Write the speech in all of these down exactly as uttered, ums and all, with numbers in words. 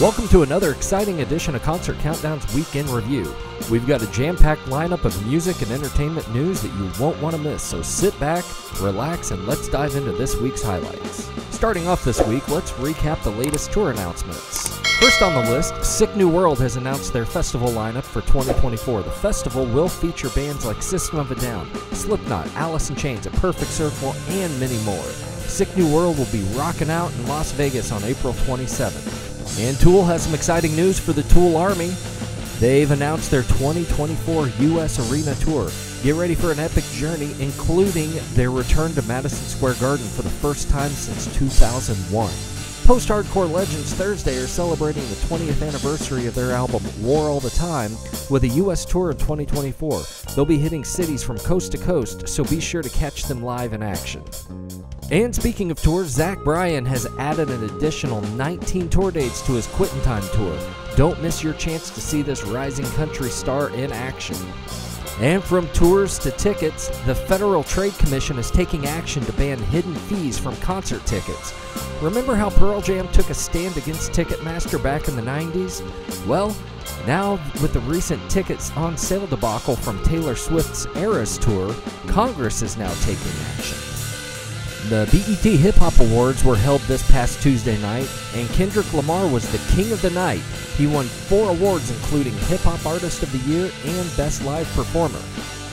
Welcome to another exciting edition of Concert Countdown's Weekend Review. We've got a jam-packed lineup of music and entertainment news that you won't want to miss, so sit back, relax, and let's dive into this week's highlights. Starting off this week, let's recap the latest tour announcements. First on the list, Sick New World has announced their festival lineup for twenty twenty-four. The festival will feature bands like System of a Down, Slipknot, Alice in Chains, A Perfect Circle, and many more. Sick New World will be rocking out in Las Vegas on April twenty-seventh. And Tool has some exciting news for the Tool Army. They've announced their twenty twenty-four U S Arena Tour. Get ready for an epic journey, including their return to Madison Square Garden for the first time since two thousand one. Post-hardcore legends Thursday are celebrating the twentieth anniversary of their album War All the Time with a U S tour in twenty twenty-four. They'll be hitting cities from coast to coast, so be sure to catch them live in action. And speaking of tours, Zach Bryan has added an additional nineteen tour dates to his Quittin' Time tour. Don't miss your chance to see this rising country star in action. And from tours to tickets, the Federal Trade Commission is taking action to ban hidden fees from concert tickets. Remember how Pearl Jam took a stand against Ticketmaster back in the nineties? Well, now, with the recent tickets on sale debacle from Taylor Swift's Eras Tour, Congress is now taking action. The B E T Hip Hop Awards were held this past Tuesday night, and Kendrick Lamar was the king of the night. He won four awards, including Hip Hop Artist of the Year and Best Live Performer.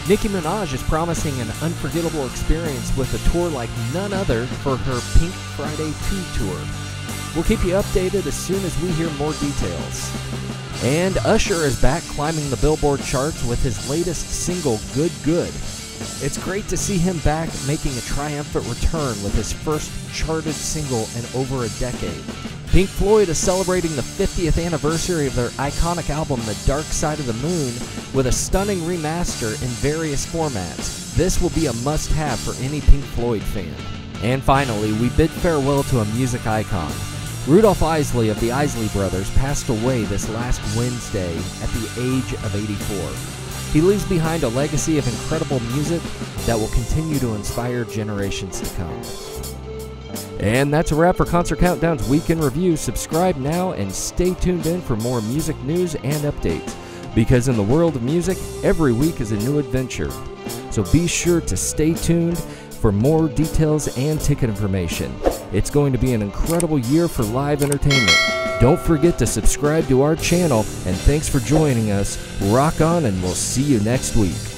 Nicki Minaj is promising an unforgettable experience with a tour like none other for her Pink Friday two tour. We'll keep you updated as soon as we hear more details. And Usher is back climbing the Billboard charts with his latest single, Good Good. It's great to see him back making a triumphant return with his first charted single in over a decade. Pink Floyd is celebrating the fiftieth anniversary of their iconic album The Dark Side of the Moon with a stunning remaster in various formats. This will be a must-have for any Pink Floyd fan. And finally, we bid farewell to a music icon. Rudolph Isley of the Isley Brothers passed away this last Wednesday at the age of eighty-four. He leaves behind a legacy of incredible music that will continue to inspire generations to come. And that's a wrap for Concert Countdown's Weekend Review. Subscribe now and stay tuned in for more music news and updates, because in the world of music, every week is a new adventure. So be sure to stay tuned for more details and ticket information. It's going to be an incredible year for live entertainment. Don't forget to subscribe to our channel, and thanks for joining us. Rock on, and we'll see you next week.